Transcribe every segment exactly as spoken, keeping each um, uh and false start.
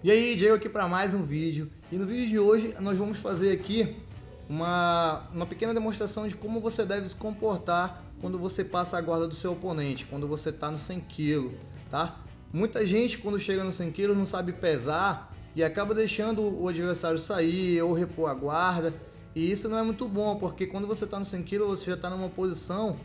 E aí, Diego aqui para mais um vídeo. E no vídeo de hoje nós vamos fazer aqui uma, uma pequena demonstração de como você deve se comportar quando você passa a guarda do seu oponente, quando você está no cem quilos, tá? Muita gente quando chega no cem quilos não sabe pesar e acaba deixando o adversário sair ou repor a guarda. E isso não é muito bom, porque quando você está no cem quilos você já está numa posição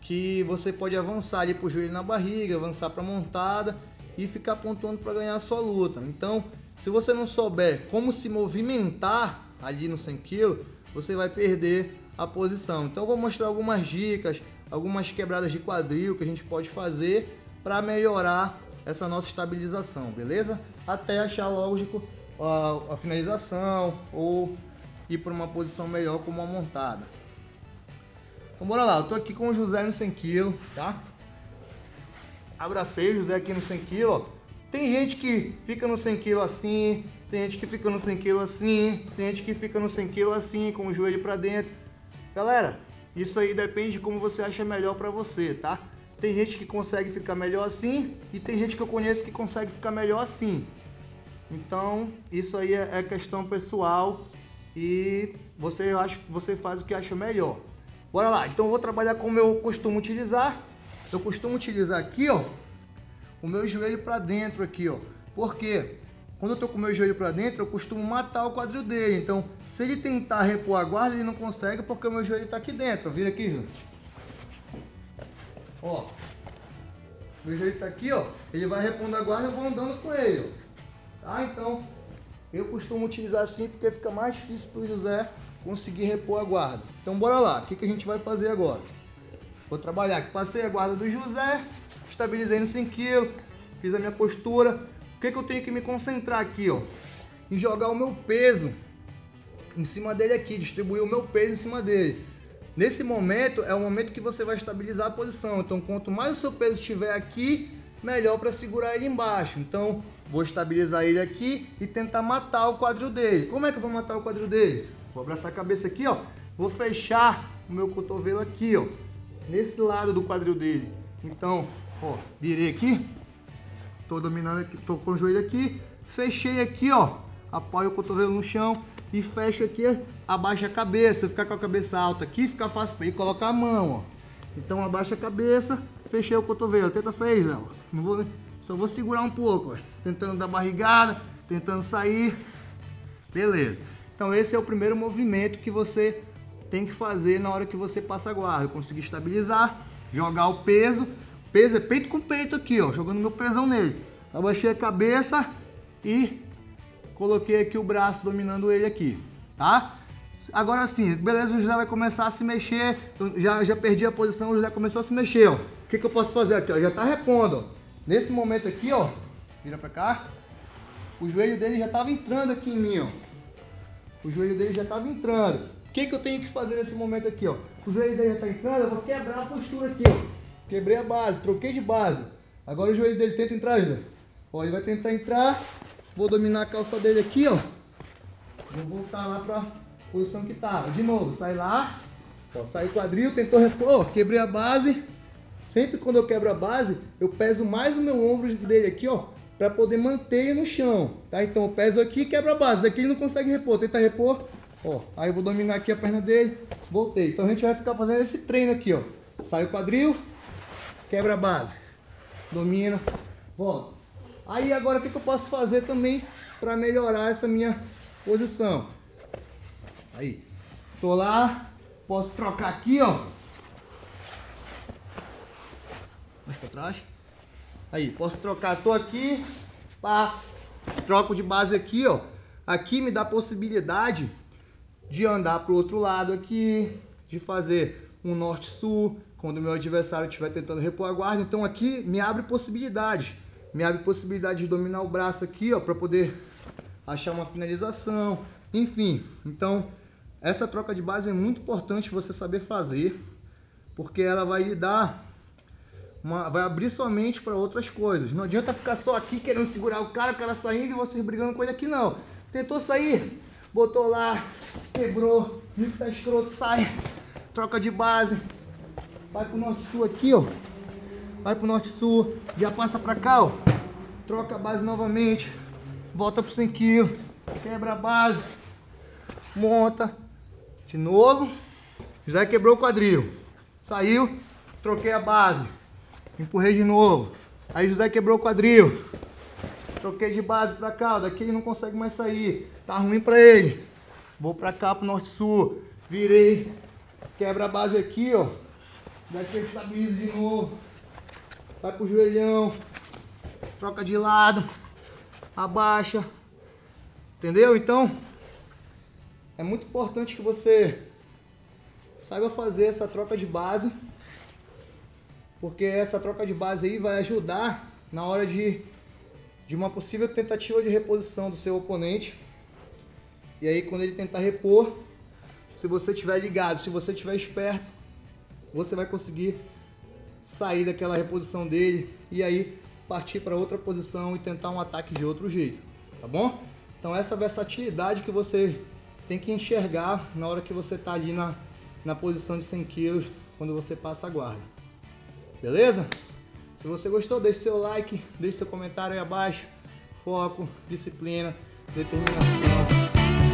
que você pode avançar ali para o joelho na barriga, avançar para a montada e ficar pontuando para ganhar a sua luta. Então, se você não souber como se movimentar ali no cem quilos, você vai perder a posição. Então, eu vou mostrar algumas dicas, algumas quebradas de quadril que a gente pode fazer para melhorar essa nossa estabilização, beleza? Até achar, lógico, a, a finalização ou ir para uma posição melhor como uma montada. Então, bora lá. Eu tô aqui com o José no cem quilos, tá? Abracei o José aqui no cem quilos. Tem gente que fica no cem quilos assim, tem gente que fica no cem quilos assim, tem gente que fica no cem quilos assim, com o joelho pra dentro. Galera, isso aí depende de como você acha melhor pra você, tá? Tem gente que consegue ficar melhor assim e tem gente que eu conheço que consegue ficar melhor assim. Então, isso aí é questão pessoal e você, eu acho, você faz o que acha melhor. Bora lá. Então, eu vou trabalhar como eu costumo utilizar. Eu costumo utilizar aqui, ó, o meu joelho para dentro aqui, ó, porque quando eu tô com o meu joelho para dentro, eu costumo matar o quadril dele. Então, se ele tentar repor a guarda, ele não consegue porque o meu joelho tá aqui dentro. Vira aqui, gente. Ó, meu joelho tá aqui, ó, ele vai repondo a guarda, eu vou andando com ele, ó. Tá? Então, eu costumo utilizar assim porque fica mais difícil pro José conseguir repor a guarda. Então, bora lá. O que que a gente vai fazer agora? Vou trabalhar aqui, passei a guarda do José, estabilizei no cem quilos, fiz a minha postura. O que que eu tenho que me concentrar aqui, ó? Em jogar o meu peso em cima dele aqui, distribuir o meu peso em cima dele. Nesse momento, é o momento que você vai estabilizar a posição. Então, quanto mais o seu peso estiver aqui, melhor para segurar ele embaixo. Então, vou estabilizar ele aqui e tentar matar o quadril dele. Como é que eu vou matar o quadril dele? Vou abraçar a cabeça aqui, ó. Vou fechar o meu cotovelo aqui, ó, nesse lado do quadril dele. Então, ó, virei aqui, tô dominando aqui, tô com o joelho aqui, fechei aqui, ó, apoio o cotovelo no chão e fecho aqui, abaixa a cabeça, ficar com a cabeça alta aqui, fica fácil para ele colocar a mão, ó. Então, abaixa a cabeça, fechei o cotovelo, tenta sair, Léo. Não vou, só vou segurar um pouco, ó, tentando dar barrigada, tentando sair. Beleza. Então, esse é o primeiro movimento que você tem que fazer na hora que você passa a guarda. Conseguir estabilizar, jogar o peso. Peso é peito com peito aqui, ó, jogando meu pesão nele. Abaixei a cabeça e coloquei aqui o braço dominando ele aqui, tá? Agora sim, beleza, o José vai começar a se mexer. Já, já perdi a posição, o José começou a se mexer, ó. O que que eu posso fazer aqui, ó? Já tá repondo, ó. Nesse momento aqui, ó, vira pra cá. O joelho dele já tava entrando aqui em mim, ó. O joelho dele já tava entrando. O que que eu tenho que fazer nesse momento aqui, ó? O joelho dele já tá entrando, eu vou quebrar a postura aqui, ó. Quebrei a base, troquei de base. Agora o joelho dele tenta entrar, José. Ó, ele vai tentar entrar. Vou dominar a calça dele aqui, ó. Vou voltar lá pra posição que tava. De novo, sai lá. Ó, sai o quadril, tentou repor. Ó, quebrei a base. Sempre quando eu quebro a base, eu peso mais o meu ombro dele aqui, ó, pra poder manter ele no chão, tá? Então eu peso aqui e quebro a base. Daqui ele não consegue repor, tenta repor. Ó, aí eu vou dominar aqui a perna dele, voltei. Então a gente vai ficar fazendo esse treino aqui, ó. Sai o quadril, quebra a base, domina, volta. Aí agora o que que eu posso fazer também para melhorar essa minha posição? Aí, tô lá, posso trocar aqui, ó. Mais pra trás. Aí, posso trocar, tô aqui, pá, troco de base aqui, ó. Aqui me dá a possibilidade de andar para o outro lado aqui, de fazer um norte-sul, quando o meu adversário estiver tentando repor a guarda. Então aqui me abre possibilidade, me abre possibilidade de dominar o braço aqui, ó, para poder achar uma finalização, enfim. Então essa troca de base é muito importante você saber fazer, porque ela vai lhe dar, uma, vai abrir sua mente para outras coisas. Não adianta ficar só aqui querendo segurar o cara, o cara saindo e vocês brigando com ele aqui não. Tentou sair, botou lá, quebrou, viu que tá escroto, sai, troca de base, vai pro norte-sul aqui, ó, vai pro norte-sul, já passa pra cá, ó, troca a base novamente, volta pro cem quilos, quebra a base, monta, de novo, já quebrou o quadril, saiu, troquei a base, empurrei de novo, aí José quebrou o quadril, troquei de base pra cá, daqui ele não consegue mais sair, tá ruim pra ele, vou pra cá pro norte-sul, virei, quebra a base aqui, ó, daqui ele estabiliza de novo, vai pro joelhão, troca de lado, abaixa, entendeu? Então, é muito importante que você saiba fazer essa troca de base, porque essa troca de base aí vai ajudar na hora de, de uma possível tentativa de reposição do seu oponente. E aí quando ele tentar repor, se você estiver ligado, se você estiver esperto, você vai conseguir sair daquela reposição dele e aí partir para outra posição e tentar um ataque de outro jeito, tá bom? Então essa versatilidade que você tem que enxergar na hora que você tá ali na, na posição de cem quilos, quando você passa a guarda, beleza? Se você gostou, deixe seu like, deixe seu comentário aí abaixo, foco, disciplina, determinação.